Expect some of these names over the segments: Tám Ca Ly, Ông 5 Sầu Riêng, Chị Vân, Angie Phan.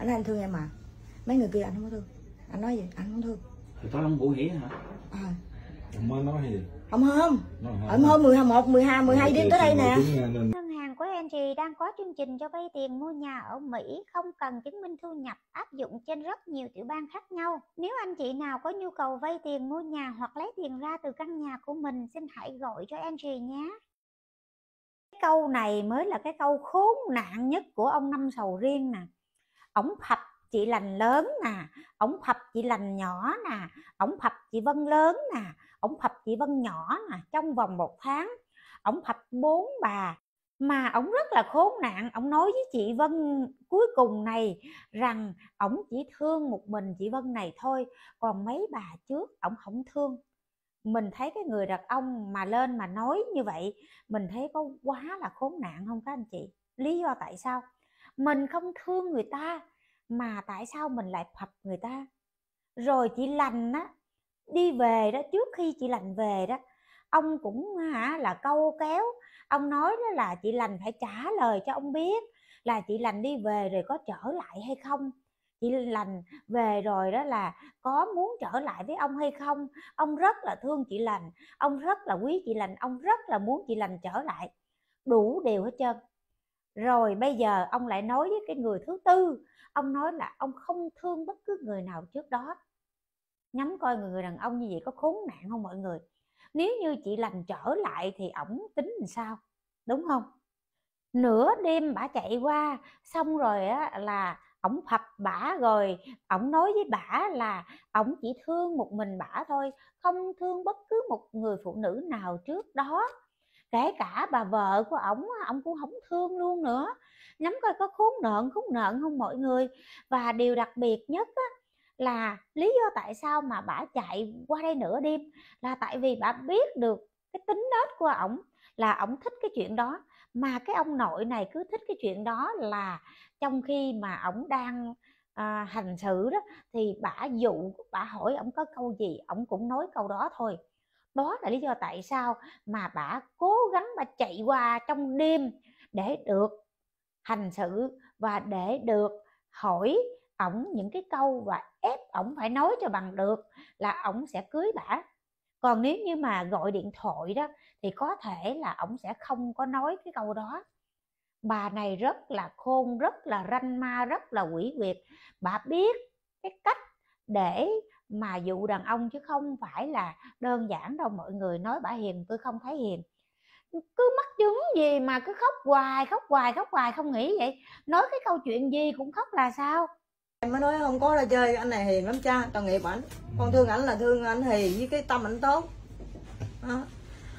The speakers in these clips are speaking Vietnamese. Anh nói anh thương em mà. Mấy người kia anh không có thương. Anh nói gì? Anh không thương. Thì tao không cụ hỉ hả? À. Ông mới nói gì? Ông hôm. Ông hôm 11, 12, 12 đêm tới đây nè. Ngân hàng của Angie đang có chương trình cho vay tiền mua nhà ở Mỹ không cần chứng minh thu nhập, áp dụng trên rất nhiều tiểu bang khác nhau. Nếu anh chị nào có nhu cầu vay tiền mua nhà hoặc lấy tiền ra từ căn nhà của mình, xin hãy gọi cho Angie nhé. Cái câu này mới là cái câu khốn nạn nhất của ông Năm Sầu Riêng nè. Ổng phập chị Lành lớn nè, ổng phập chị Lành nhỏ nè, ổng phập chị Vân lớn nè, ổng phập chị Vân nhỏ nè, trong vòng một tháng ổng phập 4 bà. Mà ổng rất là khốn nạn, ổng nói với chị Vân cuối cùng này rằng ổng chỉ thương một mình chị Vân này thôi, còn mấy bà trước ổng không thương. Mình thấy cái người đàn ông mà lên mà nói như vậy, mình thấy có quá là khốn nạn không các anh chị? Lý do tại sao? Mình không thương người ta mà tại sao mình lại phập người ta? Rồi chị Lành á, đi về đó, trước khi chị Lành về đó, ông cũng là câu kéo, ông nói đó là chị Lành phải trả lời cho ông biết là chị Lành đi về rồi có trở lại hay không. Chị Lành về rồi đó là có muốn trở lại với ông hay không. Ông rất là thương chị Lành, ông rất là quý chị Lành, ông rất là muốn chị Lành trở lại. Đủ điều hết trơn. Rồi bây giờ ông lại nói với cái người thứ tư, ông nói là ông không thương bất cứ người nào trước đó. Nhắm coi người đàn ông như vậy có khốn nạn không mọi người? Nếu như chị Lành trở lại thì ổng tính làm sao? Đúng không? Nửa đêm bả chạy qua, xong rồi á, là ổng phập bả, rồi ổng nói với bả là ổng chỉ thương một mình bả thôi, không thương bất cứ một người phụ nữ nào trước đó. Kể cả bà vợ của ổng cũng không thương luôn nữa. Nhắm coi có khốn nạn không mọi người? Và điều đặc biệt nhất á, là lý do tại sao mà bả chạy qua đây nửa đêm là tại vì bả biết được cái tính nết của ổng, là ổng thích cái chuyện đó. Mà cái ông nội này cứ thích cái chuyện đó, là trong khi mà ổng đang hành xử đó thì bả dụ, bả hỏi ổng có câu gì ổng cũng nói câu đó thôi. Đó là lý do tại sao mà bả cố gắng bả chạy qua trong đêm để được hành xử và để được hỏi ổng những cái câu và ép ổng phải nói cho bằng được là ổng sẽ cưới bả. Còn nếu như mà gọi điện thoại đó thì có thể là ổng sẽ không có nói cái câu đó. Bà này rất là khôn, rất là ranh ma, rất là quỷ quyệt. Bà biết cái cách để mà dụ đàn ông chứ không phải là đơn giản đâu mọi người. Nói bà hiền tôi không thấy hiền, cứ mắc chứng gì mà cứ khóc hoài không nghĩ vậy. Nói cái câu chuyện gì cũng khóc là sao? Em mới nói không có ra chơi, anh này hiền lắm cha, tội nghiệp ảnh. Con thương ảnh là thương ảnh hiền với cái tâm ảnh tốt. Đó.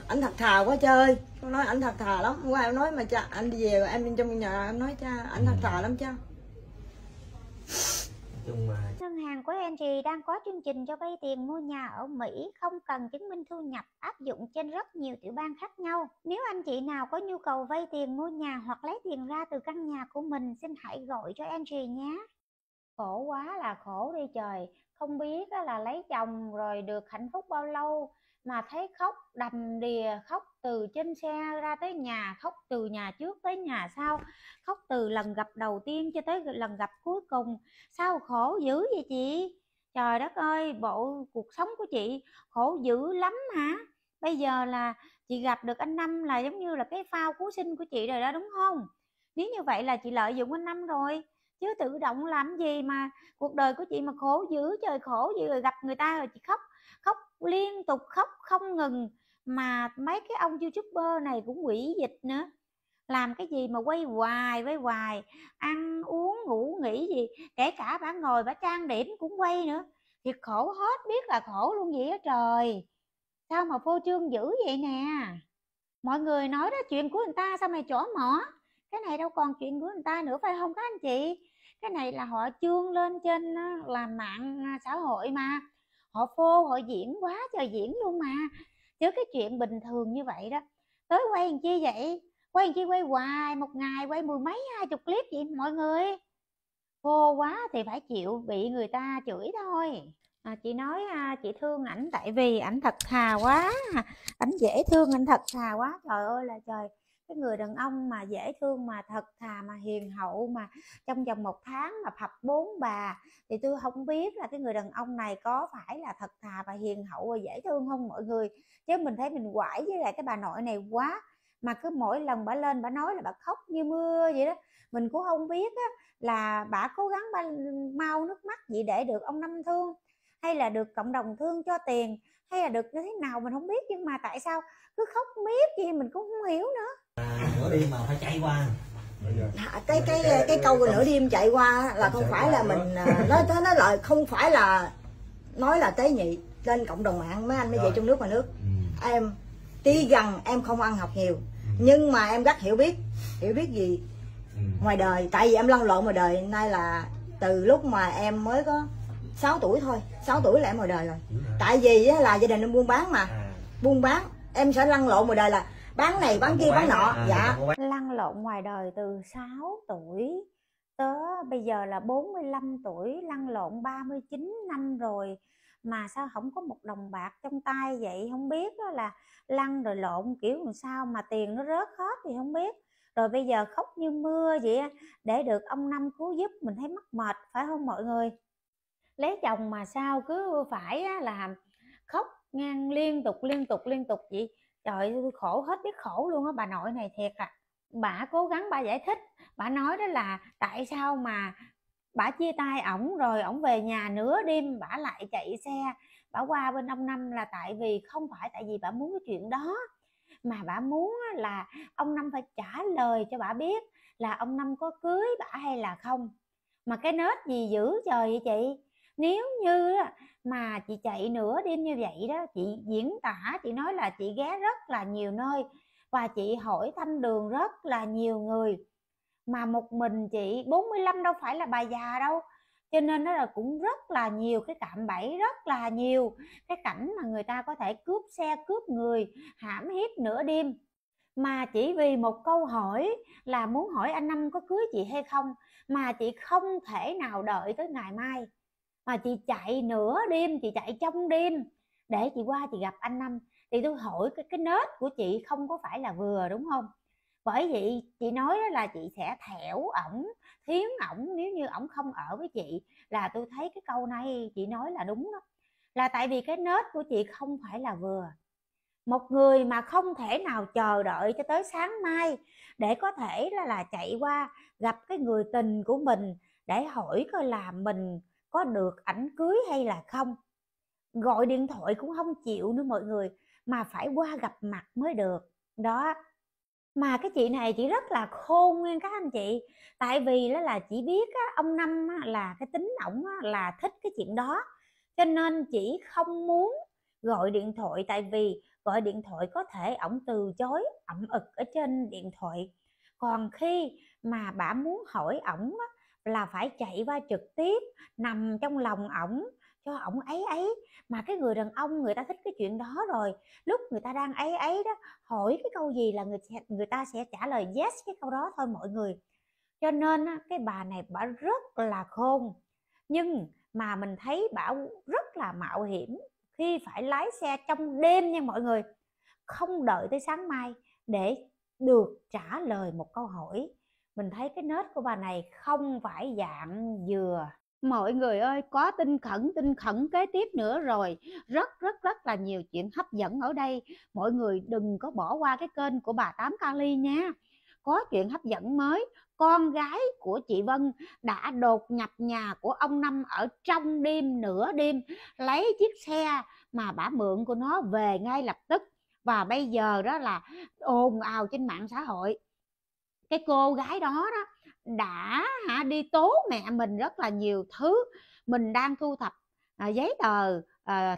Ảnh thật thà quá chơi, con nói ảnh thật thà lắm. Qua em nói mà cha, anh đi về em bên trong nhà em nói cha, ảnh thật thà lắm cha. Ngân hàng của Angie đang có chương trình cho vay tiền mua nhà ở Mỹ không cần chứng minh thu nhập, áp dụng trên rất nhiều tiểu bang khác nhau. Nếu anh chị nào có nhu cầu vay tiền mua nhà hoặc lấy tiền ra từ căn nhà của mình, xin hãy gọi cho Angie nhé. Khổ quá là khổ đi trời, không biết là lấy chồng rồi được hạnh phúc bao lâu mà thấy khóc đầm đìa, khóc từ trên xe ra tới nhà, khóc từ nhà trước tới nhà sau, khóc từ lần gặp đầu tiên cho tới lần gặp cuối cùng. Sao khổ dữ vậy chị? Trời đất ơi, bộ cuộc sống của chị khổ dữ lắm hả? Bây giờ là chị gặp được anh Năm là giống như là cái phao cứu sinh của chị rồi đó đúng không? Nếu như vậy là chị lợi dụng anh Năm rồi, chứ tự động làm gì mà cuộc đời của chị mà khổ dữ trời, khổ dữ. Rồi gặp người ta rồi chị khóc liên tục, khóc không ngừng. Mà mấy cái ông YouTuber này cũng quỷ dịch nữa, làm cái gì mà quay hoài, ăn uống ngủ nghỉ gì, kể cả bả ngồi bả trang điểm cũng quay nữa. Thiệt khổ hết biết là khổ luôn vậy đó trời. Sao mà phô trương dữ vậy nè mọi người. Nói đó, chuyện của người ta sao mày chỏ mỏ, cái này đâu còn chuyện của người ta nữa phải không các anh chị? Cái này là họ chương lên trên làm mạng xã hội mà, họ phô họ diễn quá trời diễn luôn mà. Chứ cái chuyện bình thường như vậy đó tới quay làm chi vậy? Quay làm chi, quay hoài, một ngày quay 10 mấy 20 clip vậy mọi người. Phô quá thì phải chịu bị người ta chửi thôi. Chị nói chị thương ảnh tại vì ảnh thật thà quá, ảnh dễ thương, ảnh thật thà quá. Trời ơi là trời, cái người đàn ông mà dễ thương, mà thật thà, mà hiền hậu, mà trong vòng 1 tháng mà phập 4 bà, thì tôi không biết là cái người đàn ông này có phải là thật thà và hiền hậu và dễ thương không mọi người. Chứ mình thấy mình quải với lại cái bà nội này quá, mà cứ mỗi lần bà lên bà nói là bà khóc như mưa vậy đó. Mình cũng không biết á, là bà cố gắng bà mau nước mắt gì để được ông Năm thương, hay là được cộng đồng thương cho tiền, hay là được như thế nào mình không biết. Nhưng mà tại sao cứ khóc miết gì mình cũng không hiểu nữa. Nửa đêm mà phải chạy qua cái câu nửa đêm chạy qua là không phải là mình nói lời, không phải là nói là tế nhị lên cộng đồng mạng. Mấy anh mới về trong nước mà nước em tí gần, em không ăn học nhiều nhưng mà em rất hiểu biết gì ngoài đời, tại vì em lăn lộn ngoài đời nay là từ lúc mà em mới có 6 tuổi thôi, 6 tuổi là em ngoài đời rồi. Tại vì là gia đình em buôn bán mà, buôn bán em sẽ lăn lộn ngoài đời là bán này bán kia bán nọ. Dạ, lăn lộn ngoài đời từ 6 tuổi tới bây giờ là 45 tuổi, lăn lộn 39 năm rồi mà sao không có một đồng bạc trong tay vậy. Không biết đó là lăn rồi lộn kiểu làm sao mà tiền nó rớt hết thì không biết, rồi bây giờ khóc như mưa vậy để được ông Năm cứu giúp. Mình thấy mắc mệt phải không mọi người? Lấy chồng mà sao cứ phải là khóc ngang liên tục vậy. Trời ơi, khổ hết biết khổ luôn á, bà nội này thiệt à. Bà cố gắng bà giải thích, bà nói đó là tại sao mà bà chia tay ổng rồi ổng về nhà nửa đêm bà lại chạy xe bà qua bên ông Năm là tại vì không phải tại vì bà muốn cái chuyện đó, mà bà muốn là ông Năm phải trả lời cho bà biết là ông Năm có cưới bà hay là không. Mà cái nết gì dữ trời vậy chị? Nếu như mà chị chạy nửa đêm như vậy đó, chị diễn tả, chị nói là chị ghé rất là nhiều nơi và chị hỏi thăm đường rất là nhiều người, mà một mình chị 45 đâu phải là bà già đâu, cho nên đó là cũng rất là nhiều cái cạm bẫy, rất là nhiều cái cảnh mà người ta có thể cướp xe cướp người hãm hiếp nửa đêm. Mà chỉ vì một câu hỏi là muốn hỏi anh Năm có cưới chị hay không, mà chị không thể nào đợi tới ngày mai mà chị chạy nửa đêm, chị chạy trong đêm để chị qua chị gặp anh Năm. Thì tôi hỏi cái nết của chị không có phải là vừa, đúng không? Bởi vậy chị nói đó là chị sẽ thẻo ổng, thiến ổng nếu như ổng không ở với chị. Là tôi thấy cái câu này chị nói là đúng đó, là tại vì cái nết của chị không phải là vừa. Một người mà không thể nào chờ đợi cho tới sáng mai để có thể là chạy qua gặp cái người tình của mình để hỏi coi là mình có được ảnh cưới hay là không. Gọi điện thoại cũng không chịu nữa mọi người, mà phải qua gặp mặt mới được. Đó, mà cái chị này chị rất là khôn nguyên các anh chị. Tại vì là chị biết ông Năm là cái tính ổng là thích cái chuyện đó, cho nên chị không muốn gọi điện thoại. Tại vì gọi điện thoại có thể ổng từ chối ậm ực ở trên điện thoại, còn khi mà bà muốn hỏi ổng là phải chạy qua trực tiếp nằm trong lòng ổng cho ổng ấy. Mà cái người đàn ông người ta thích cái chuyện đó rồi, lúc người ta đang ấy đó, hỏi cái câu gì là người ta sẽ trả lời yes cái câu đó thôi mọi người. Cho nên cái bà này bà rất là khôn, nhưng mà mình thấy bà rất là mạo hiểm khi phải lái xe trong đêm nha mọi người, không đợi tới sáng mai để được trả lời một câu hỏi. Mình thấy cái nết của bà này không phải dạng dừa. Mọi người ơi, có tin khẩn kế tiếp nữa rồi. Rất là nhiều chuyện hấp dẫn ở đây. Mọi người đừng có bỏ qua cái kênh của bà Tám Ca Ly nha. Có chuyện hấp dẫn mới, con gái của chị Vân đã đột nhập nhà của ông Năm ở trong đêm, nửa đêm, lấy chiếc xe mà bả mượn của nó về ngay lập tức. Và bây giờ đó là ồn ào trên mạng xã hội. Cái cô gái đó đã đi tố mẹ mình rất là nhiều thứ. Mình đang thu thập giấy tờ,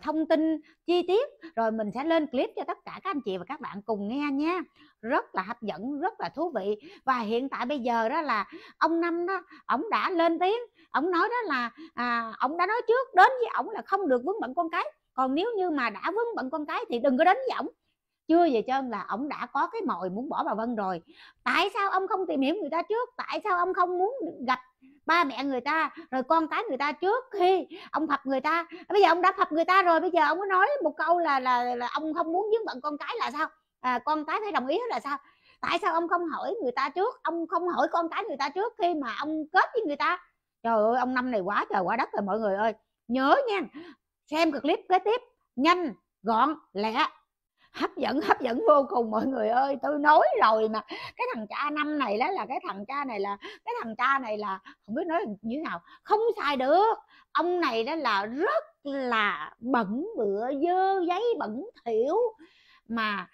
thông tin chi tiết, rồi mình sẽ lên clip cho tất cả các anh chị và các bạn cùng nghe nha. Rất là hấp dẫn, rất là thú vị. Và hiện tại bây giờ đó là ông Năm đó, ổng đã lên tiếng, ổng nói đó là ổng đã nói trước đến với ổng là không được vướng bận con cái, còn nếu như mà đã vướng bận con cái thì đừng có đến với ổng. Chưa về trơn là ông đã có cái mồi muốn bỏ bà Vân rồi. Tại sao ông không tìm hiểu người ta trước? Tại sao ông không muốn gặp ba mẹ người ta, rồi con cái người ta trước khi ông phập người ta? Bây giờ ông đã phập người ta rồi, bây giờ ông có nói một câu là ông không muốn vướng bận con cái là sao? Con cái phải đồng ý là sao? Tại sao ông không hỏi người ta trước, ông không hỏi con cái người ta trước khi mà ông kết với người ta? Trời ơi, ông năm này quá trời quá đất rồi mọi người ơi. Nhớ nha, xem cái clip kế tiếp, nhanh, gọn, lẹ, hấp dẫn vô cùng mọi người ơi. Tôi nói rồi mà, cái thằng cha năm này đó là cái thằng cha này là không biết nói như thế nào, không sai được. Ông này đó là rất là bẩn bựa, dơ giấy bẩn thỉu mà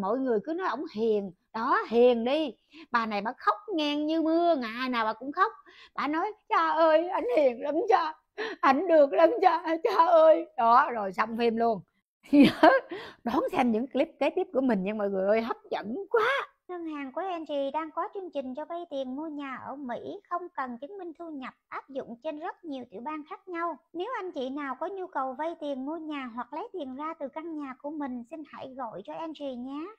mọi người cứ nói ổng hiền đó, hiền đi. Bà này bà khóc ngang như mưa, ngày nào bà cũng khóc. Bà nói cha ơi anh hiền lắm cha, anh được lắm cha, cha ơi. Đó rồi xong phim luôn. Đón xem những clip kế tiếp của mình nha mọi người ơi, hấp dẫn quá. Ngân hàng của Angie đang có chương trình cho vay tiền mua nhà ở Mỹ không cần chứng minh thu nhập, áp dụng trên rất nhiều tiểu bang khác nhau. Nếu anh chị nào có nhu cầu vay tiền mua nhà hoặc lấy tiền ra từ căn nhà của mình, xin hãy gọi cho Angie nhé.